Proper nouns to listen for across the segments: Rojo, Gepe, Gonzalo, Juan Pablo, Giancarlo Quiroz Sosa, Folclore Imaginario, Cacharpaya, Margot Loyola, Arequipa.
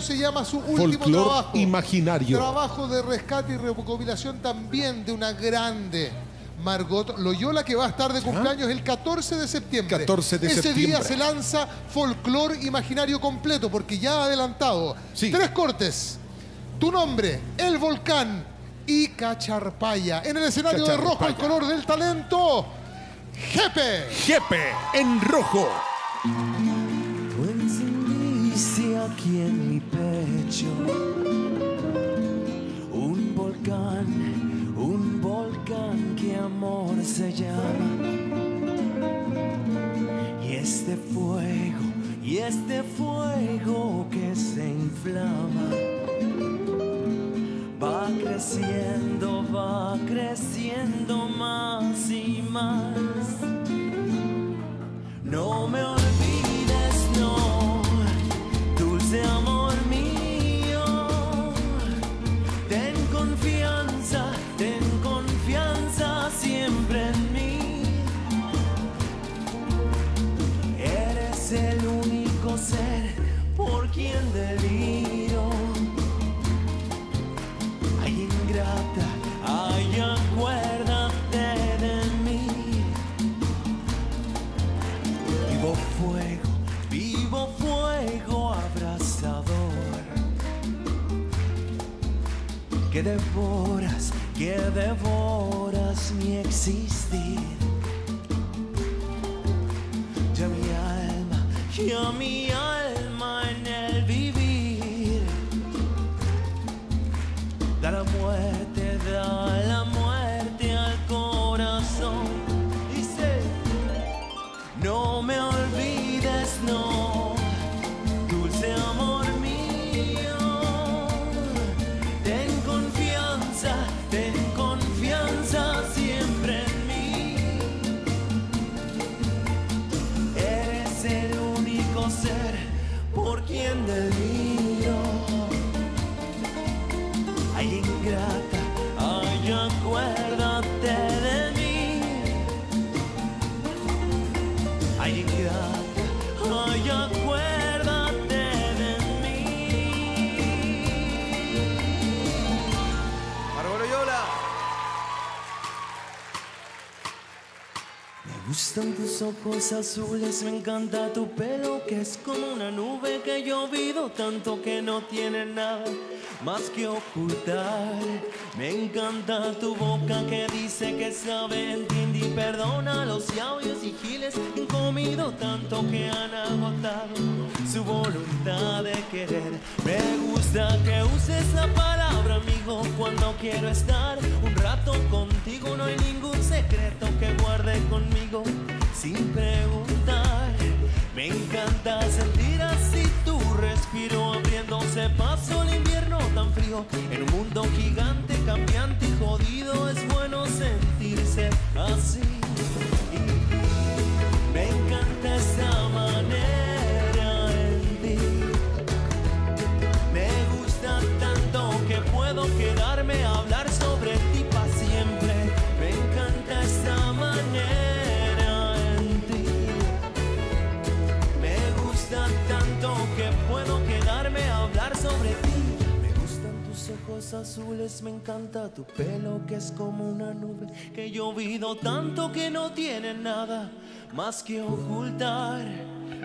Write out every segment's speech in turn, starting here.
se llama su último trabajo. Folclore Imaginario. Trabajo de rescate y recopilación también de una grande, Margot Loyola, que va a estar de cumpleaños el 14 de septiembre. 14 de septiembre. Ese día se lanza Folclore Imaginario completo, porque ya ha adelantado 3 cortes. Tu nombre, El Volcán y Cacharpaya. En el escenario de Rojo, el color del talento, Gepe. Gepe en Rojo. Tú encendiste aquí en mi pecho un volcán. Un volcán que amor se llama. Y este fuego que se inflama va creciendo más y más. No me olvides, no, dulce amor mío. Ten confianza siempre en mí. Eres el único ser por quien deliro. Ay, ingrata, ay, acuérdate de mí. Vivo fuego abrasador, que devoras mi existir. Ya mi alma en el vivir. Da la muerte al corazón. Dice, no me olvides, no, dulce amor mío. Ten confianza siempre en mí. Eres el único ser por quien deliro. Ay, ingrata, ay, acuérdate de mí. Ay, ingrata, ay, acuérdate. Me gustan tus ojos azules, me encanta tu pelo, que es como una nube que ha llovido tanto que no tiene nada más que ocultar. Me encanta tu boca que dice que sabe, entiende y perdona los sabios y giles que han comido tanto que han agotado su voluntad de querer. Me gusta que uses la palabra amigo cuando quiero estar un rato contigo. No hay ningún secreto que guarde conmigo sin preguntar. Me encanta sentir así tu respiro abriéndose paso el invierno tan frío. En un mundo gigante, cambiante y jodido es bueno sentirse así. Me encanta esa manera en ti. Me gusta tanto que puedo quedarme a hablar sobre ti para siempre. Me encanta esa manera. Tanto que puedo quedarme a hablar sobre ti. Me gustan tus ojos azules, me encanta tu pelo que es como una nube que he llovido tanto que no tiene nada más que ocultar.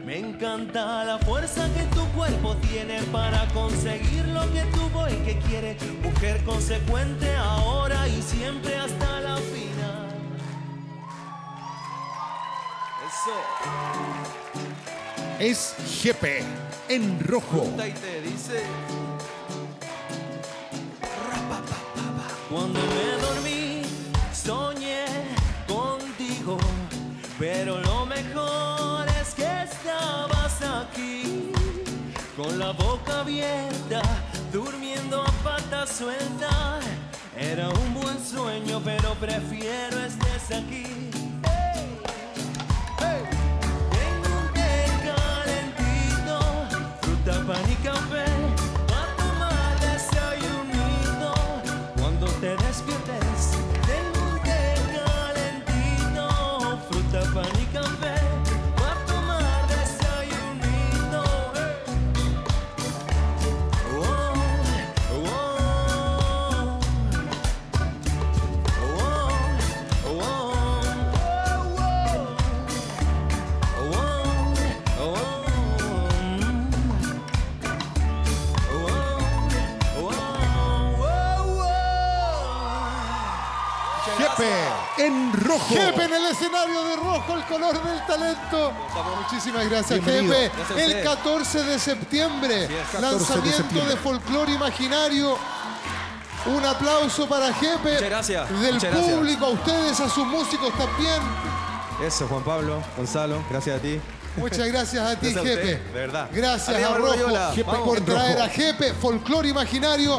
Me encanta la fuerza que tu cuerpo tiene para conseguir lo que tuvo y que quiere. Mujer consecuente ahora y siempre hasta la final. Eso es Gepe en Rojo. Y te dice, cuando me dormí soñé contigo, pero lo mejor es que estabas aquí con la boca abierta, durmiendo a patas sueltas. Era un buen sueño, pero prefiero estés aquí. Hey, hey. Pan y café a tomar desayunito. Cuando te despiertes tengo un té calentito. Fruta, pan y café a tomar desayunito. Gepe. En rojo. Gepe en el escenario de rojo, el color del talento. Muchísimas gracias, Gepe. El 14 de septiembre, lanzamiento de Folclore Imaginario. Un aplauso para Gepe. Muchas gracias. Del público, a ustedes, a sus músicos también. Eso, Juan Pablo, Gonzalo, gracias a ti. Muchas gracias a ti, Gepe. De verdad. Gracias a Rojo por traer a Gepe, Folclore Imaginario.